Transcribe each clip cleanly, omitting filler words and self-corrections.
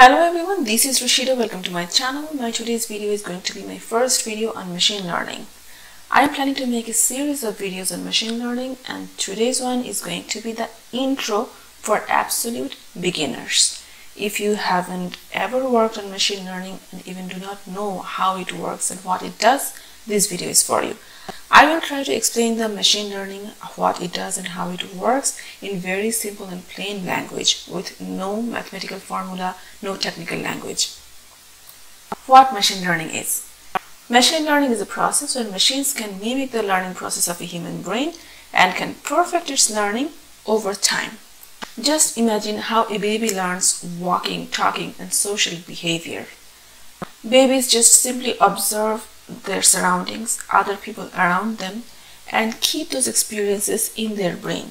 Hello everyone, this is Rashida. Welcome to my channel. My today's video is going to be my first video on machine learning. I am planning to make a series of videos on machine learning, and today's one is going to be the intro for absolute beginners. If you haven't ever worked on machine learning and even do not know how it works and what it does, this video is for you. I will try to explain the machine learning, what it does and how it works in very simple and plain language with no mathematical formula, no technical language. What machine learning is? Machine learning is a process where machines can mimic the learning process of a human brain and can perfect its learning over time. Just imagine how a baby learns walking, talking, and social behavior. Babies just simply observe their surroundings, other people around them, and keep those experiences in their brain.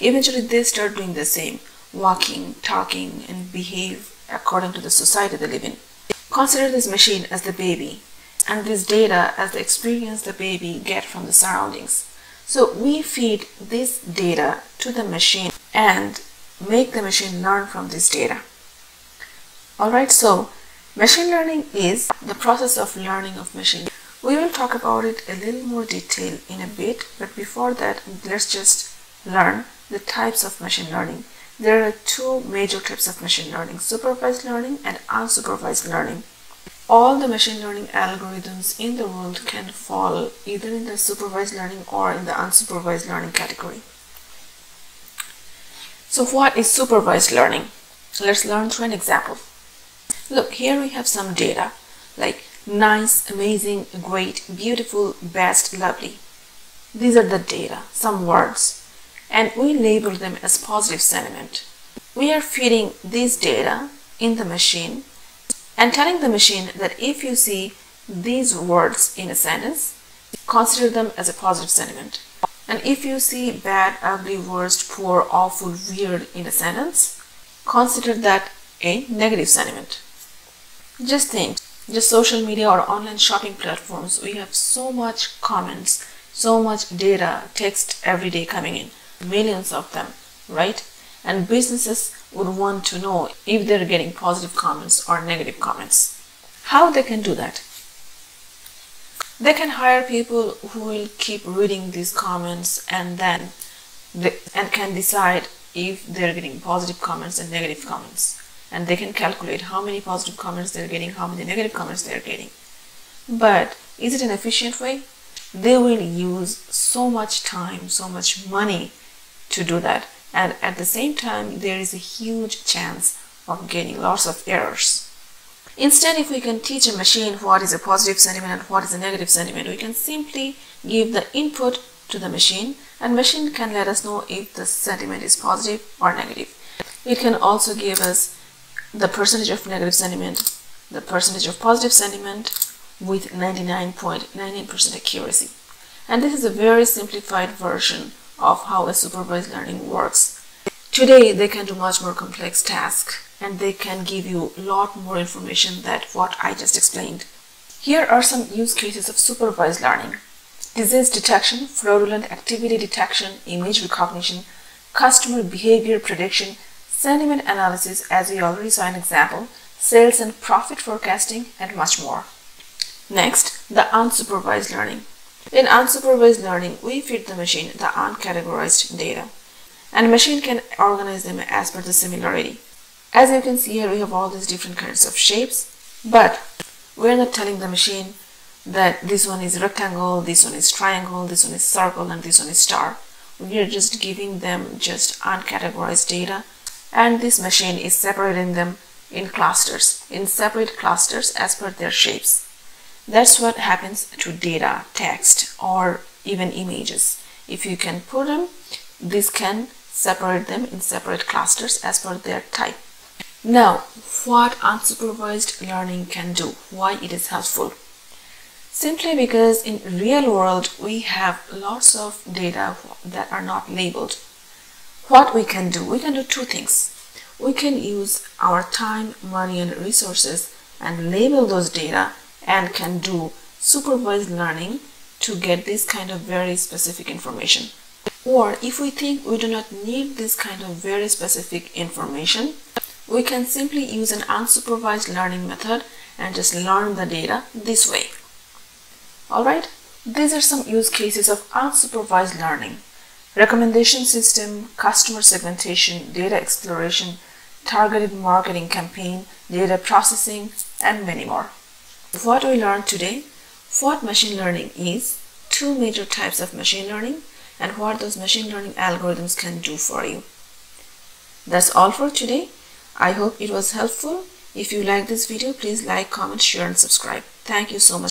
Eventually they start doing the same, walking, talking, and behave according to the society they live in. Consider this machine as the baby, and this data as the experience the baby gets from the surroundings. So we feed this data to the machine and make the machine learn from this data. Alright, so machine learning is the process of learning of machine. We will talk about it a little more detail in a bit, but before that, let's just learn the types of machine learning. There are two major types of machine learning: supervised learning and unsupervised learning. All the machine learning algorithms in the world can fall either in the supervised learning or in the unsupervised learning category. So what is supervised learning? Let's learn through an example. Look, here we have some data like nice, amazing, great, beautiful, best, lovely. These are the data, some words, and we label them as positive sentiment. We are feeding these data in the machine and telling the machine that if you see these words in a sentence, consider them as a positive sentiment. And if you see bad, ugly, worst, poor, awful, weird in a sentence, consider that a negative sentiment. Just think, just social media or online shopping platforms, we have so much comments, so much data, text every day coming in, millions of them, right? And businesses would want to know if they're getting positive comments or negative comments. How they can do that? They can hire people who will keep reading these comments and then can decide if they're getting positive comments and negative comments. And they can calculate how many positive comments they're getting, how many negative comments they're getting. But is it an efficient way? They will use so much time, so much money to do that. And at the same time, there is a huge chance of getting lots of errors. Instead, if we can teach a machine what is a positive sentiment and what is a negative sentiment, we can simply give the input to the machine, and machine can let us know if the sentiment is positive or negative. It can also give us the percentage of negative sentiment, the percentage of positive sentiment with 99.99% accuracy. And this is a very simplified version of how a supervised learning works. Today, they can do much more complex tasks, and they can give you a lot more information than what I just explained. Here are some use cases of supervised learning: disease detection, fraudulent activity detection, image recognition, customer behavior prediction, sentiment analysis, as we already saw an example, sales and profit forecasting, and much more. Next, the unsupervised learning. In unsupervised learning, we feed the machine the uncategorized data, and machine can organize them as per the similarity. As you can see here, we have all these different kinds of shapes, but we're not telling the machine that this one is rectangle, this one is triangle, this one is circle, and this one is star. We are just giving them just uncategorized data, and this machine is separating them in clusters, in separate clusters as per their shapes. That's what happens to data, text, or even images. If you can put them, this can separate them in separate clusters as per their type. Now, what unsupervised learning can do, why it is helpful? Simply because in real world, we have lots of data that are not labeled. What we can do two things. We can use our time, money, and resources and label those data, and can do supervised learning to get this kind of very specific information. Or if we think we do not need this kind of very specific information, We can simply use an unsupervised learning method and just learn the data this way. Alright, these are some use cases of unsupervised learning: recommendation system, customer segmentation, data exploration, targeted marketing campaign, data processing, and many more. What we learned today: what machine learning is, two major types of machine learning, and what those machine learning algorithms can do for you. That's all for today. I hope it was helpful. If you like this video, please like, comment, share, and subscribe. Thank you so much.